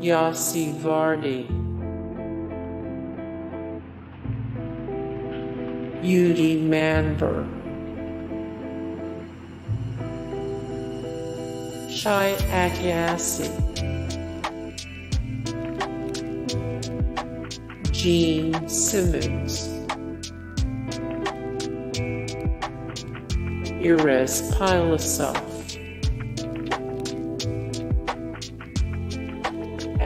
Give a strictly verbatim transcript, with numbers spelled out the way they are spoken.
Yossi Vardi, Udi Manber, Shai Agassi, Gene Simmons, Erez Pilosof,